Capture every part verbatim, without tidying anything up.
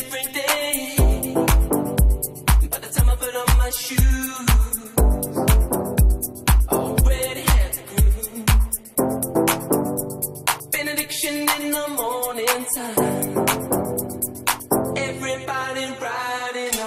different day. By the time I put on my shoes, I already had the groove. Benediction in the morning time. Everybody riding on.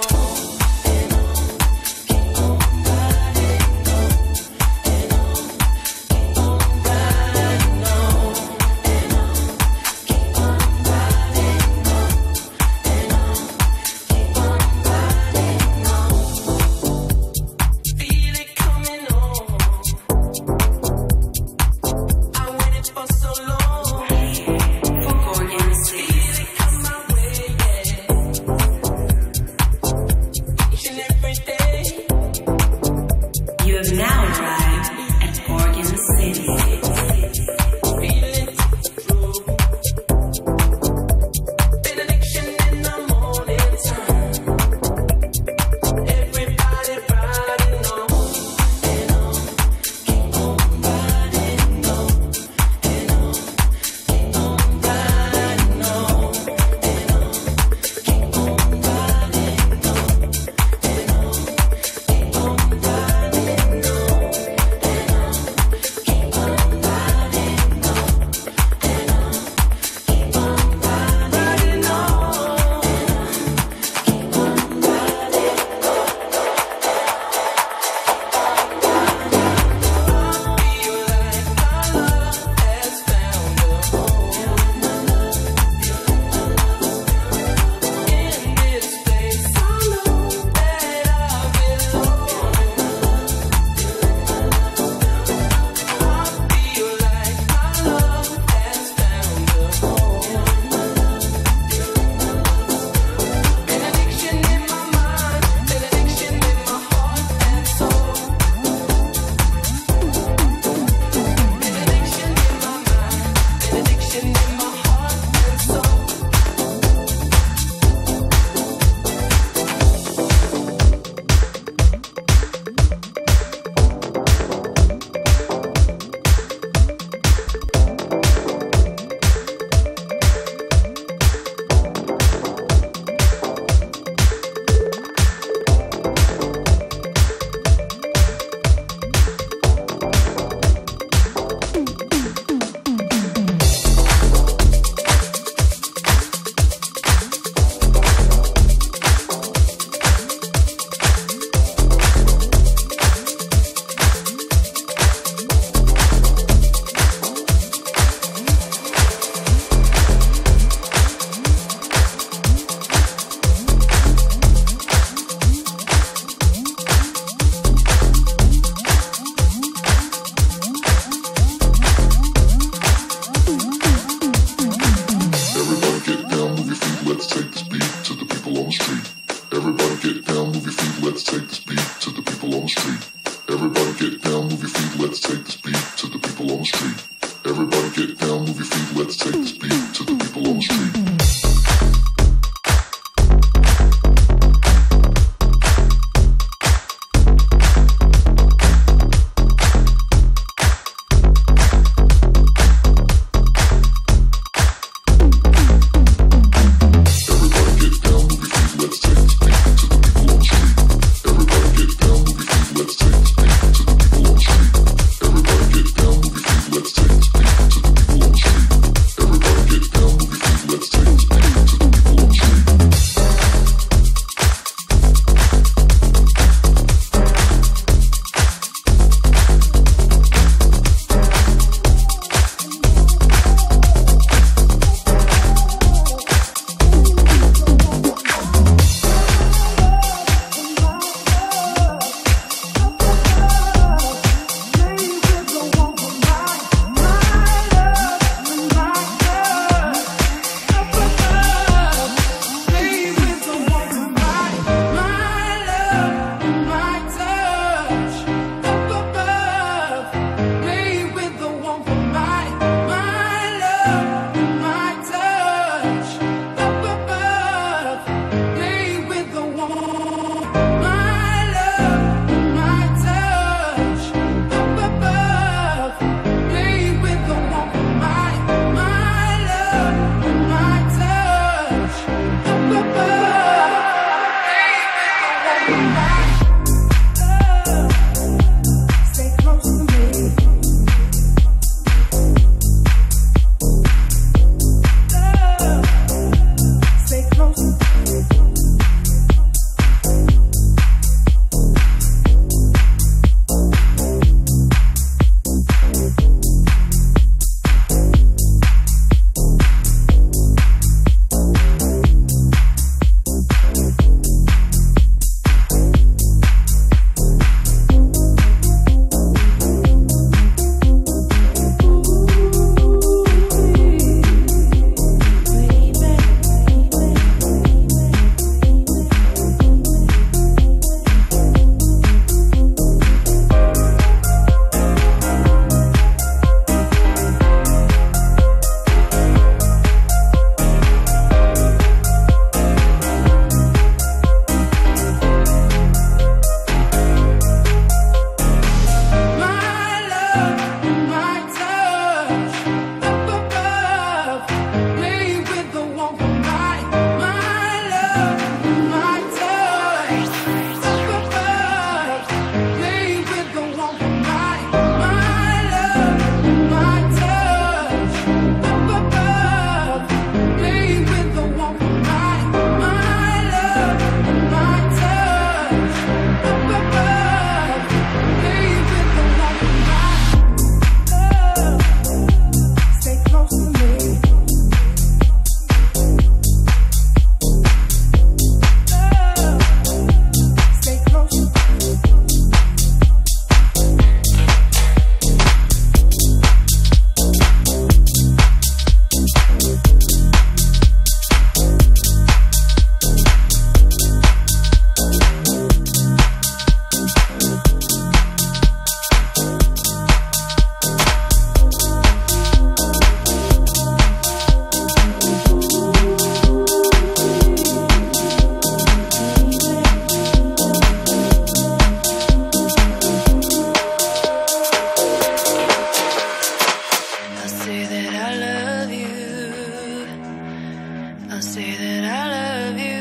I'll say that I love you.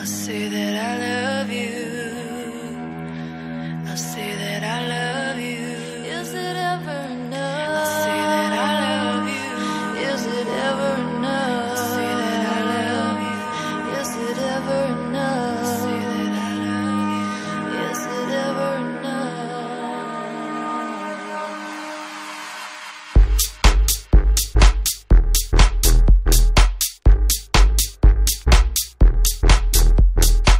I'll say that I love you. I'll say that I love you. Is it ever enough? I'll say that I love you. Is it ever enough? I'll say that I love you. Is it ever enough? I'll say that I love you. Is it ever enough? We'll be right back.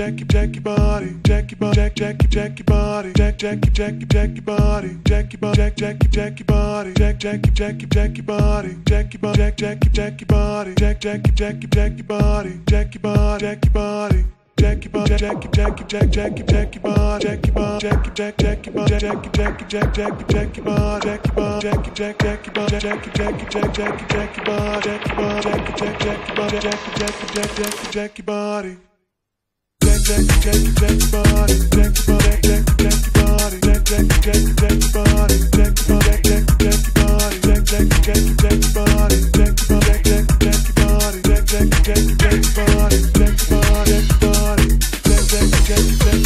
jack jack your body, jack your jack jack jack your body, jack jack jack jack your body, jack your jack jack jack your body, jack jack jack jack your body, jack your jack jack jack your body, jack jack jack jack your body, jack your body, jack your body. Jackie Bob, Jackie, Jackie, Jack, Jackie, Jackie Bob, Jackie Bob, Jackie, Jack, Jackie Bob, Jackie, Jackie, Jack, Jackie, Jackie Bob, Jackie Bob, Jackie, Jack, Jackie Bob, Jackie, Jackie, Jack, Jackie, Jackie Bob, Jackie Bob, Jackie, Jack, Jackie Bob, Jackie, Jackie, Jack, Jackie, Jackie body. Jack, Jackie, Jackie, Jackie body. Jackie Bob, Jack, Jackie, Jackie body. Jack, Jackie, Jackie, Jackie body. Jackie Bob, Jack, Jackie, Jackie body. Jack, Jackie, Jackie, Jackie body. Jackie Bob, Jack, Jackie, Jackie body. Jack, Jackie, Jackie, Jackie body. Jackie Bob, Jack. We'll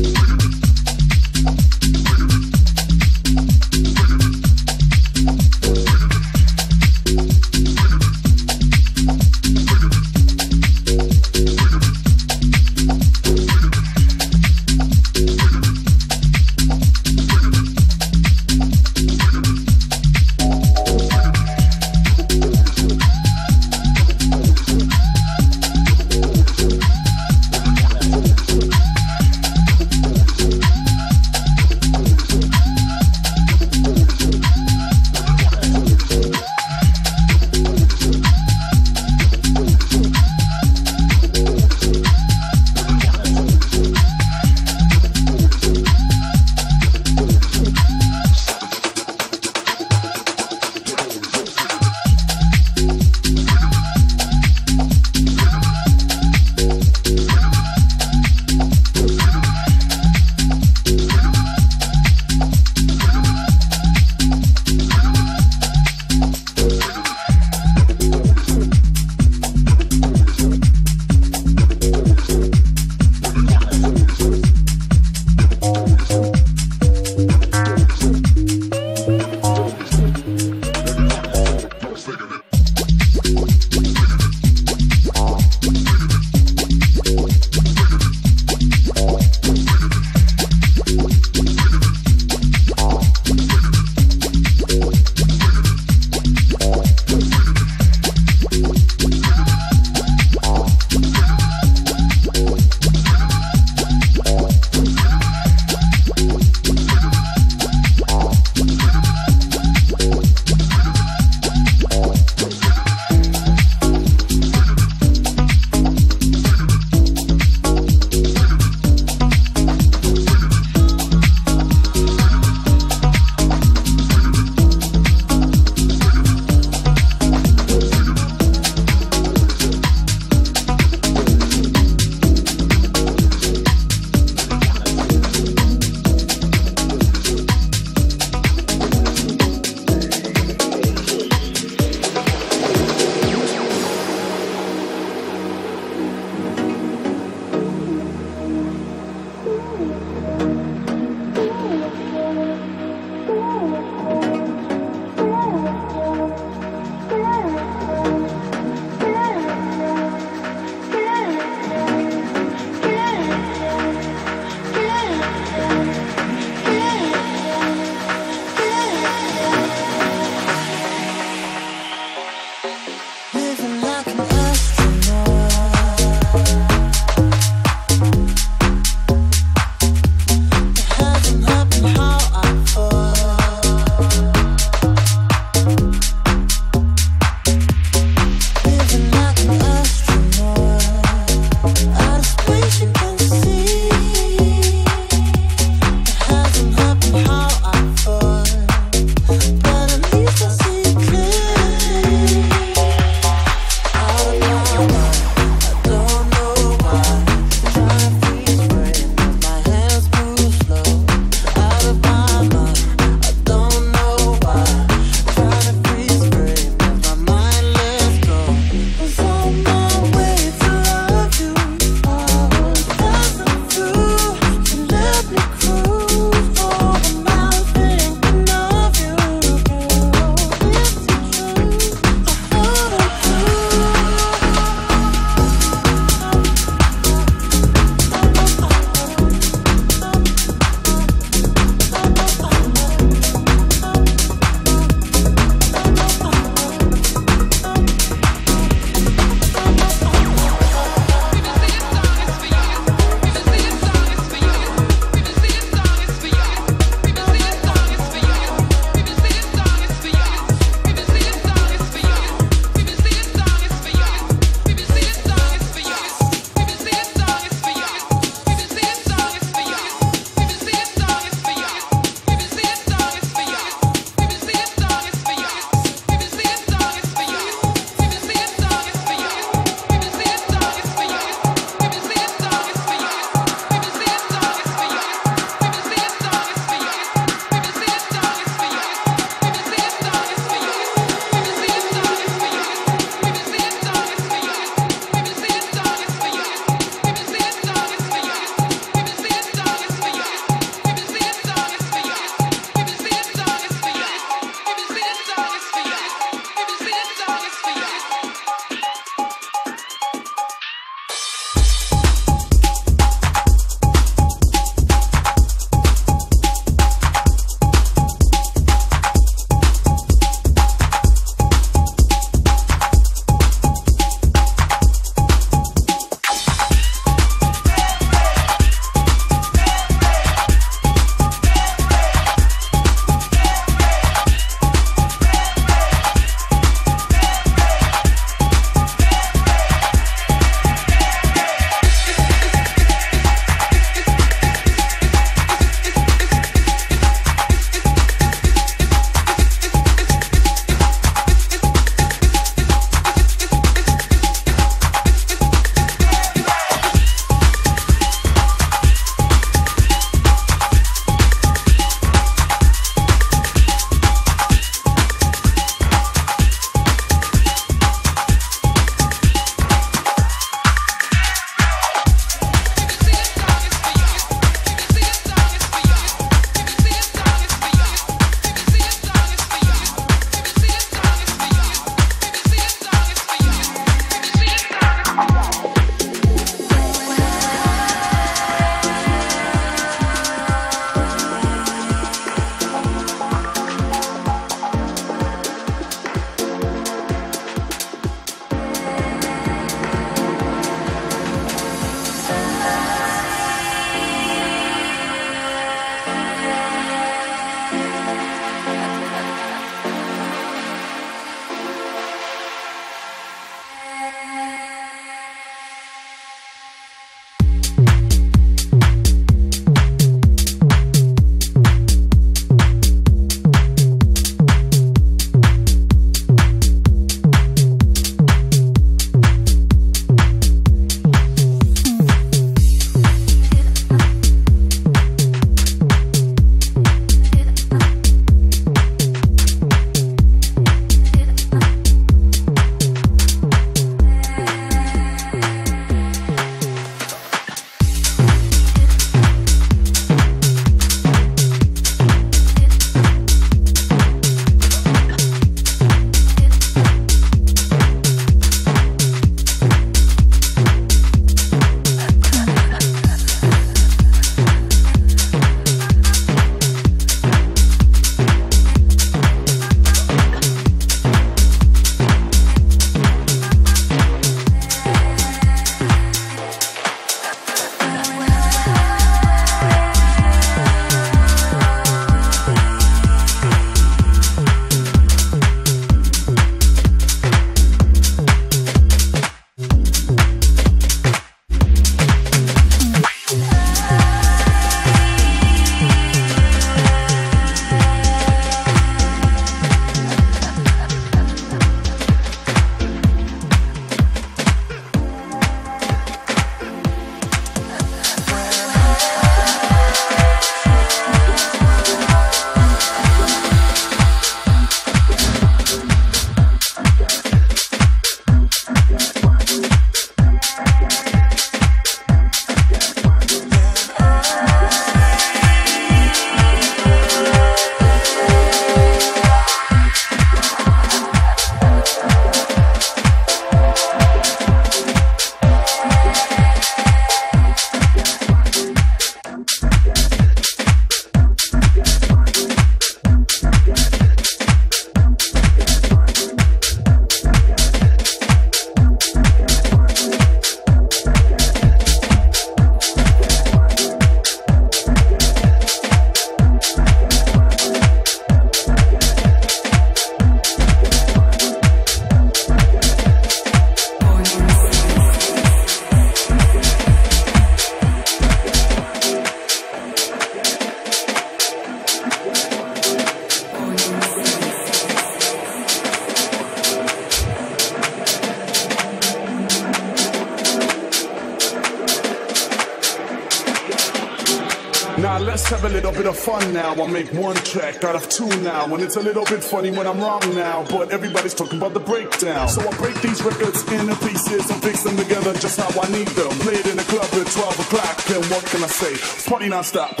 Let's have a little bit of fun now. I'll make one track out of two now. And it's a little bit funny when I'm wrong now, but everybody's talking about the breakdown. So I break these records into pieces and fix them together just how I need them. Play it in the club at twelve o'clock, and what can I say? It's party non-stop.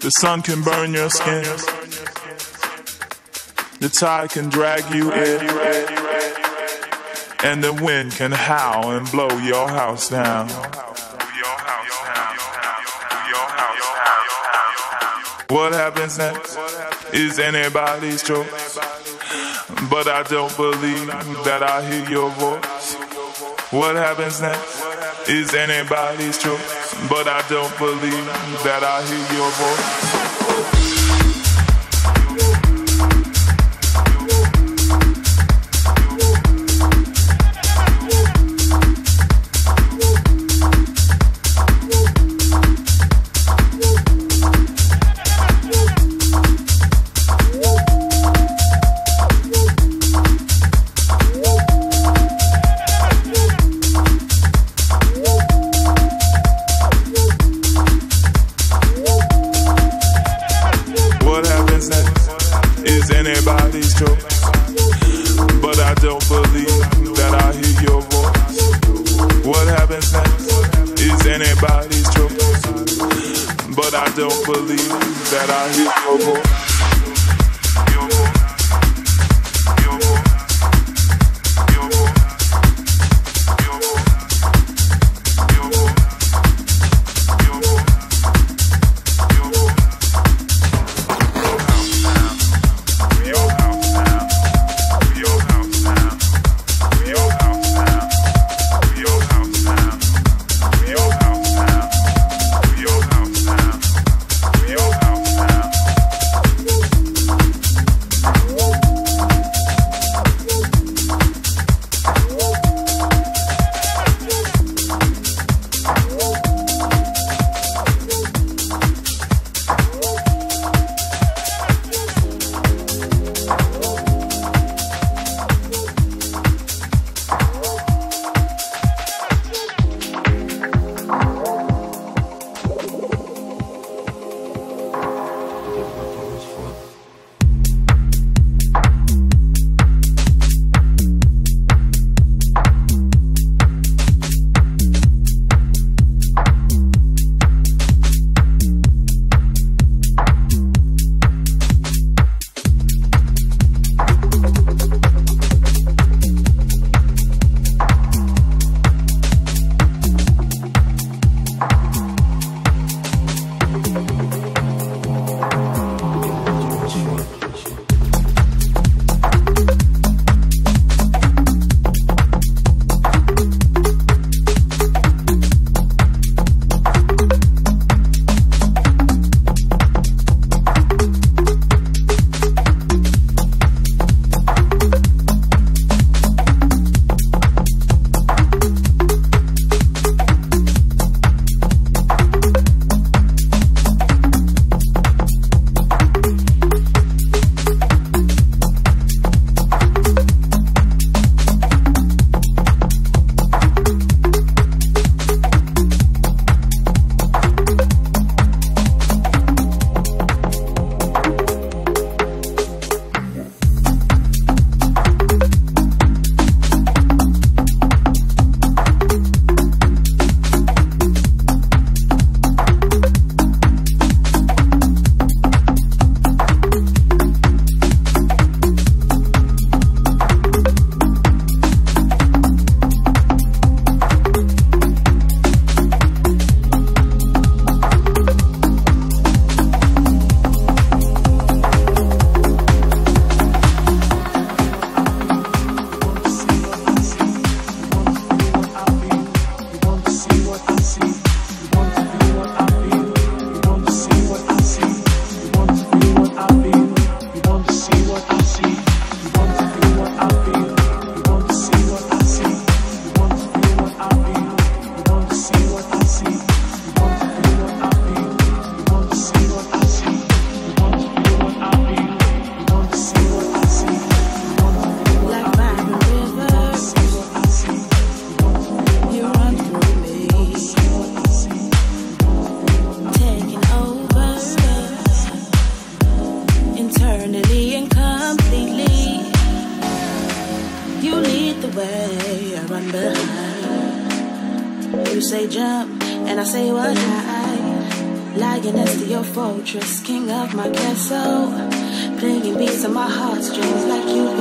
The sun can burn your skin. The tide can drag you in. And the wind can howl and blow your house down. What happens next is anybody's choice. But I don't believe that I hear your voice. What happens next is anybody's choice. But I don't believe that I hear your voice. their bodies too. But I don't believe that I hear your voice. What happens next is anybody's choice. But I don't believe that I hear your voice. Your voice. Your voice. Your voice. Your voice. Your voice. Your voice. King of my castle, playing beats on my heartstrings like you.